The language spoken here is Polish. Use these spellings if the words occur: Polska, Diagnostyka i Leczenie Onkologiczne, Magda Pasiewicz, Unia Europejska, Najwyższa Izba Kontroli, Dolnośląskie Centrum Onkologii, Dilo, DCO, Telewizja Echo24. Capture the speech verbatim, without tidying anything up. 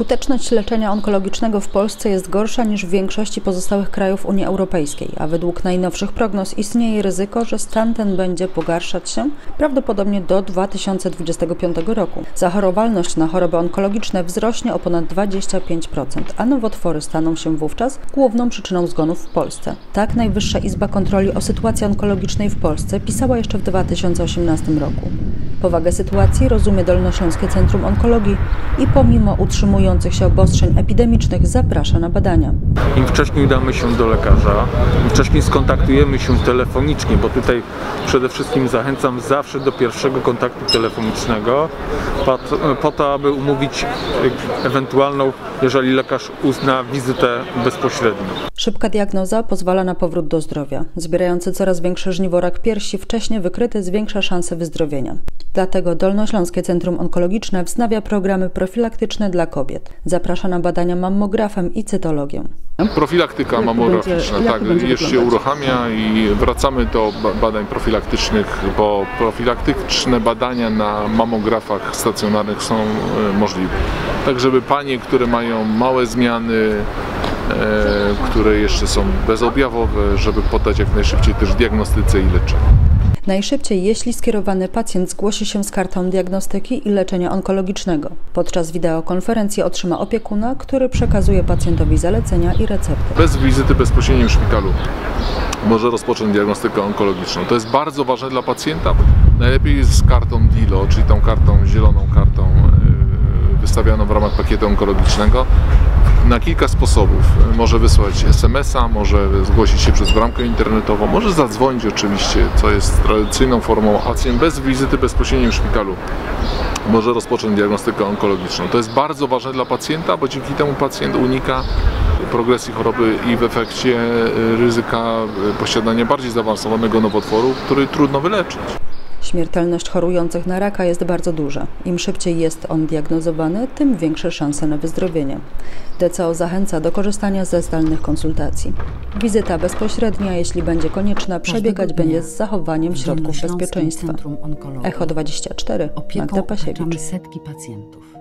Skuteczność leczenia onkologicznego w Polsce jest gorsza niż w większości pozostałych krajów Unii Europejskiej, a według najnowszych prognoz istnieje ryzyko, że stan ten będzie pogarszać się prawdopodobnie do dwa tysiące dwudziestego piątego roku. Zachorowalność na choroby onkologiczne wzrośnie o ponad dwadzieścia pięć procent, a nowotwory staną się wówczas główną przyczyną zgonów w Polsce. Tak Najwyższa Izba Kontroli o sytuacji onkologicznej w Polsce pisała jeszcze w dwa tysiące osiemnastym roku. Powagę sytuacji rozumie Dolnośląskie Centrum Onkologii i pomimo utrzymujących się obostrzeń epidemicznych zaprasza na badania. Im wcześniej udamy się do lekarza, im wcześniej skontaktujemy się telefonicznie, bo tutaj przede wszystkim zachęcam zawsze do pierwszego kontaktu telefonicznego, po to, aby umówić ewentualną, jeżeli lekarz uzna, wizytę bezpośrednią. Szybka diagnoza pozwala na powrót do zdrowia. Zbierający coraz większe żniwo rak piersi wcześniej wykryty zwiększa szanse wyzdrowienia. Dlatego Dolnośląskie Centrum Onkologiczne wznawia programy profilaktyczne dla kobiet. Zaprasza na badania mammografem i cytologię. Profilaktyka mammograficzna, tak, już się uruchamia i wracamy do badań profilaktycznych, bo profilaktyczne badania na mammografach stacjonarnych są możliwe. Tak, żeby panie, które mają małe zmiany, e, które jeszcze są bezobjawowe, żeby poddać jak najszybciej też diagnostyce i leczeniu. Najszybciej, jeśli skierowany pacjent zgłosi się z kartą diagnostyki i leczenia onkologicznego. Podczas wideokonferencji otrzyma opiekuna, który przekazuje pacjentowi zalecenia i receptę. Bez wizyty bezpośredniej w szpitalu może rozpocząć diagnostykę onkologiczną. To jest bardzo ważne dla pacjenta. Najlepiej z kartą Dilo, czyli tą kartą zieloną kartą wystawianą w ramach pakietu onkologicznego. Na kilka sposobów. Może wysłać es em es a, może zgłosić się przez bramkę internetową, może zadzwonić oczywiście, co jest tradycyjną formą. Pacjent bez wizyty bezpośredniej w szpitalu może rozpocząć diagnostykę onkologiczną. To jest bardzo ważne dla pacjenta, bo dzięki temu pacjent unika progresji choroby i w efekcie ryzyka posiadania bardziej zaawansowanego nowotworu, który trudno wyleczyć. Śmiertelność chorujących na raka jest bardzo duża. Im szybciej jest on diagnozowany, tym większe szanse na wyzdrowienie. D C O zachęca do korzystania ze zdalnych konsultacji. Wizyta bezpośrednia, jeśli będzie konieczna, przebiegać będzie z zachowaniem środków bezpieczeństwa. Echo dwadzieścia cztery, Magda Pasiewicz.